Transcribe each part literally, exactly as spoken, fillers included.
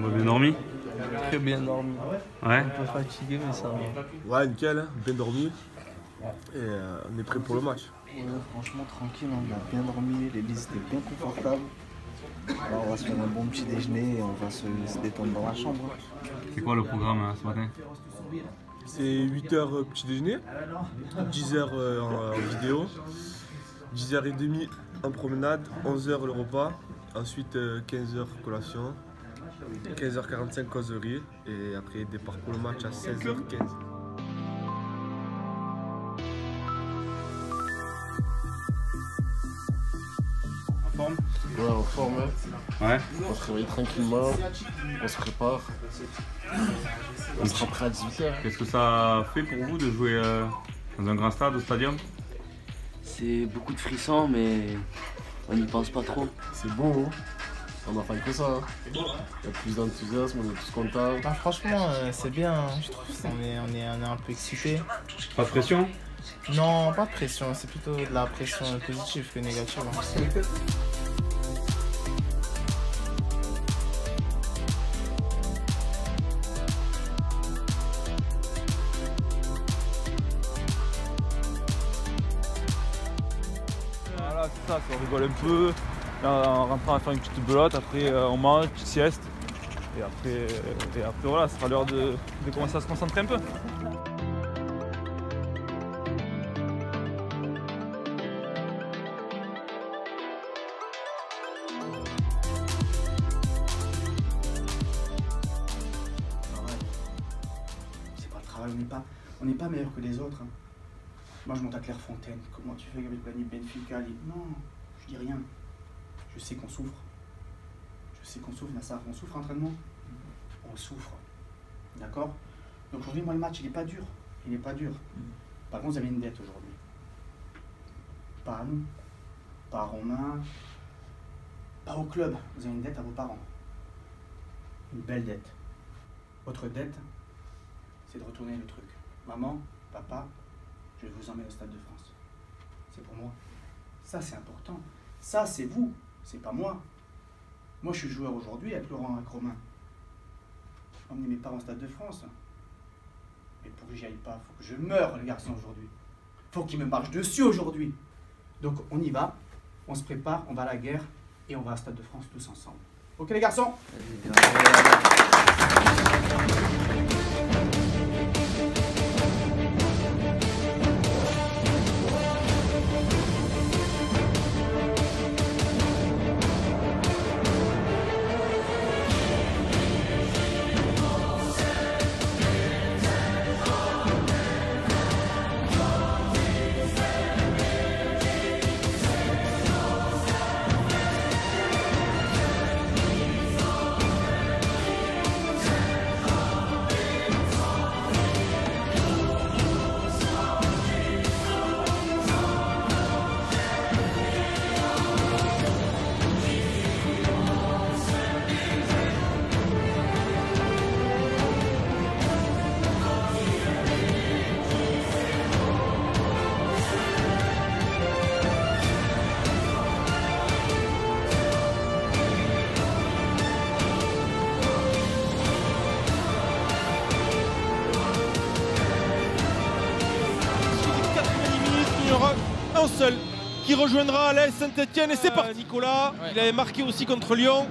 Bon, bien dormi? Très bien dormi. Ouais. Un peu fatigué, mais ça va. Ouais, nickel, hein, bien dormi. Et euh, on est prêt pour le match. Ouais, franchement, tranquille, on a bien dormi, les lits étaient bien confortables. Alors, on va se faire un bon petit déjeuner et on va se, se détendre dans la chambre. C'est quoi le programme hein, ce matin? C'est huit heures petit déjeuner, dix heures euh, en, en vidéo, dix heures trente en promenade, onze heures le repas, ensuite euh, quinze heures collation, quinze heures quarante-cinq causerie et après départ pour le match à seize heures quinze. Ouais, en forme, ouais. On se réveille tranquillement, on se prépare, on sera prêt à dix-huit heures. Qu'est-ce que ça fait pour vous de jouer euh, dans un grand stade, au stadium? C'est beaucoup de frissons, mais on n'y pense pas trop. C'est beau, hein, on n'a pas que ça. Hein. Il y a plus d'enthousiasme, on est tous contents. Bah, franchement, euh, c'est bien, hein, je trouve. On est, on est, on est un peu excités. Pas de pression? Non, pas de pression, c'est plutôt de la pression positive que négative. Hein. Ça, ça, on rigole un peu, là, on rentre à faire une petite belote, après euh, on mange, une petite sieste, et après, euh, et après voilà, ce sera l'heure de, de commencer à se concentrer un peu. C'est pas le travail, on n'est pas, on n'est pas meilleur que les autres. Hein. Moi je monte à Clairefontaine, comment tu fais Gabriel Plani, Benfica, les... non, je dis rien. Je sais qu'on souffre. Je sais qu'on souffre, Nassar, on souffre entraînement. On souffre. D'accord? Donc aujourd'hui, moi le match, il n'est pas dur. Il n'est pas dur. Par contre, vous avez une dette aujourd'hui. Pas à nous, pas à Romain, pas au club. Vous avez une dette à vos parents. Une belle dette. Votre dette, c'est de retourner le truc. Maman, papa, je vous emmène au Stade de France. C'est pour moi. Ça, c'est important. Ça, c'est vous. C'est pas moi. Moi, je suis joueur aujourd'hui avec Laurent, avec Romain. Emmenez mes parents au Stade de France. Mais pour que j'y aille pas, il faut que je meure, le garçon, aujourd'hui. Faut qu'il me marche dessus aujourd'hui. Donc, on y va. On se prépare, on va à la guerre et on va au Stade de France tous ensemble. Ok, les garçons? Seul qui rejoindra l'A S Saint-Etienne et c'est parti. Nicolas, ouais. Il avait marqué aussi contre Lyon.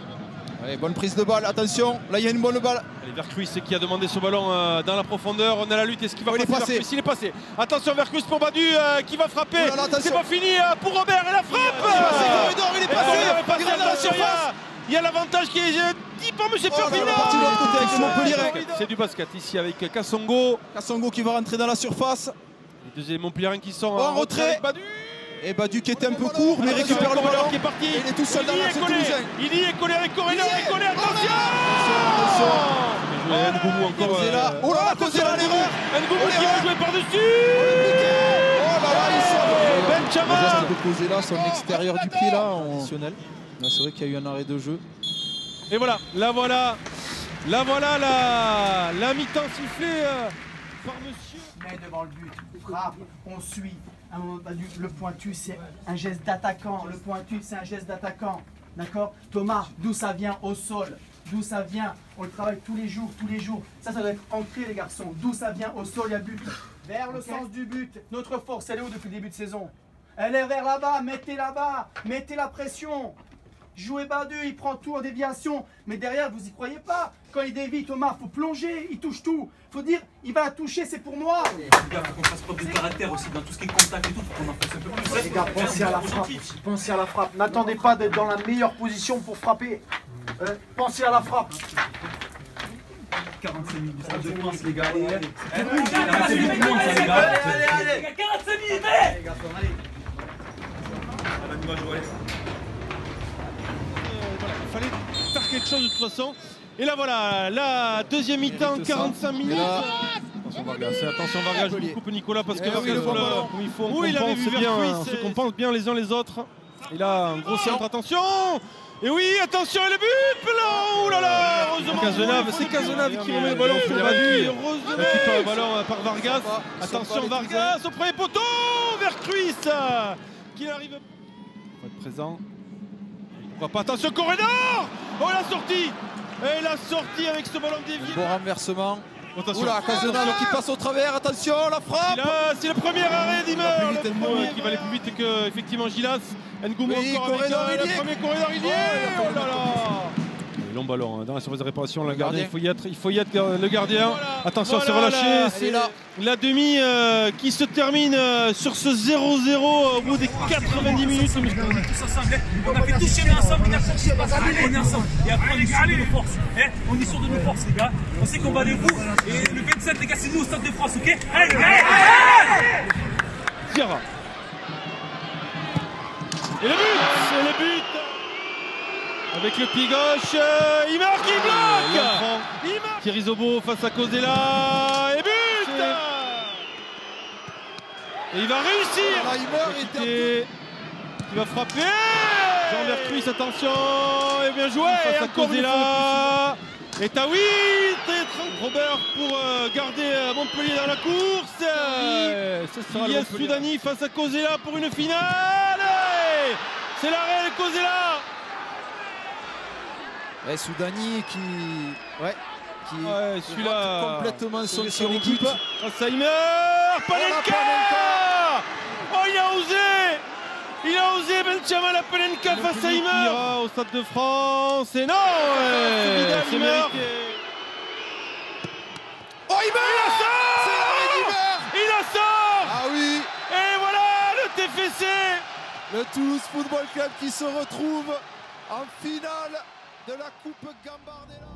Allez, bonne prise de balle, attention, là il y a une bonne balle. Vercruysse qui a demandé ce ballon euh, dans la profondeur, on a la lutte, est-ce qu'il va oh, passer? Il est passé. Il est passé. Attention Vercruysse pour Badu euh, qui va frapper, oh c'est pas fini euh, pour Robert et la frappe. Il est passé, euh, corridor, il est passé, il est passé, il est passé il, y a, il y a l'avantage qui est... Dis pas monsieur Ferdinand. C'est du basket ici avec Kassongo. Kassongo qui va rentrer dans la surface. Les deux Montpellierains qui sont en, en retrait. Badu. Et Badu qui était un peu court, mais récupère le ballon. Qui est parti. Il est tout seul dans l'axe toulousain. Il y est collé avec Coréna. Il est collé, attention. Ngoumou encore. Oh là là, Kosela l'erreur. Ngoumou qui va jouer par-dessus. Oh là là, il sort. Ben Chama. Le geste de Kosela, son extérieur du pied là. C'est vrai qu'il y a eu un arrêt de jeu. Et voilà, la voilà. La voilà, la mi-temps sifflée par monsieur. Mais devant le but. Frappe, on suit. Le pointu, c'est un geste d'attaquant. Le pointu, c'est un geste d'attaquant. D'accord? Thomas, d'où ça vient? Au sol. d'où ça vient, on le travaille tous les jours, tous les jours. Ça, ça doit être ancré, les garçons. D'où ça vient, au sol, il y a but. Vers le okay. sens du but. Notre force, elle est où depuis le début de saison? Elle est vers là-bas, mettez là-bas, mettez la pression. Jouez Badu, il prend tout en déviation. Mais derrière, vous n'y croyez pas. Quand il dévie, Thomas, il faut plonger, il touche tout. Il faut dire, il va la toucher, c'est pour moi. Les gars, faut qu'on fasse preuve de caractère aussi, dans tout ce qui est contact et tout, faut qu'on en fasse un peu plus. Les gars, pensez à la frappe, pensez à la frappe. N'attendez pas d'être dans la meilleure position pour frapper. Euh, pensez à la frappe. quarante-cinq minutes du Stade de France, les gars. Allez, allez. C'est beaucoup de monde, ça, les gars. Allez, allez, allez. quarante-cinq minutes, allez. Allez, garçon, allez. On a du mal joué. Il fallait faire quelque chose de toute façon. Et là voilà, la deuxième mi-temps, quarante-cinq minutes. Là, attention Vargas, attention Vargas, je coupe Nicolas parce que Vargas, où il faut, on compense bien, on compense bien les uns les autres. Il a un gros centre, attention. Et oui, attention, et le but là, ouh là là, heureusement. Cazenave, c'est Cazenave qui remet le ballon sur Badu. Heureusement, le ballon par Vargas. Attention Vargas, au premier poteau, Vercruysse, qui n'arrive pas être présent. Pourquoi pas, attention Coréna. Oh la sortie. Et la sortie avec ce ballon dévié. Bon renversement. Oula, Cazenave qui passe au travers, attention, la frappe. C'est le premier arrêt d'Imer, le qui va aller plus vite que effectivement Gilas. Ngoumou oui, encore avec euh, le premier corridor, il y est. Oh, oh là là. Long ballon, hein, dans la surface de réparation, le, le gardien, gardien, il faut y être, il faut y être le gardien. Voilà, attention, voilà, c'est relâché, c'est la, la demi euh, qui se termine euh, sur ce zéro zéro au bout des quatre-vingt-dix minutes. On est tous ensemble, on a fait tout ce qu'on est ensemble, on est ensemble. Et après on est sûr de nos forces, on est sûr de nos forces les gars, on sait qu'on bat des coups. Et le vingt-sept les gars, c'est nous au Stade de France, ok? Allez, allez, allez. Et le but, c'est le but avec le pied gauche, euh, il marque, il bloque, il marque. Thierry Zobo face à Kosela, et but. Et il va réussir. Là, il meurt, il, était... il va frapper. Jean-Pierre Cruis, attention, et bien joué. Et face à Kosela. Et Tawit, et Robert pour euh, garder euh, Montpellier dans la course. Euh, il y a Sudani face à Kosela pour une finale. C'est l'arrêt de Kosela. Et Sudani qui, ouais, qui ouais, celui-là complètement son, son, son équipe. Oh, ça y meurt. Panenka. Oh, il a osé. Il a osé. Ben Chama la Panenka face à Imer au Stade de France. Et non, ouais, c'est mérité. Oh, il meurt. Il la sort. C'est l'arrêt d'Imer. Il la sort. Ah oui. Et voilà le T F C. Le Toulouse Football Club qui se retrouve en finale de la Coupe Gambardella.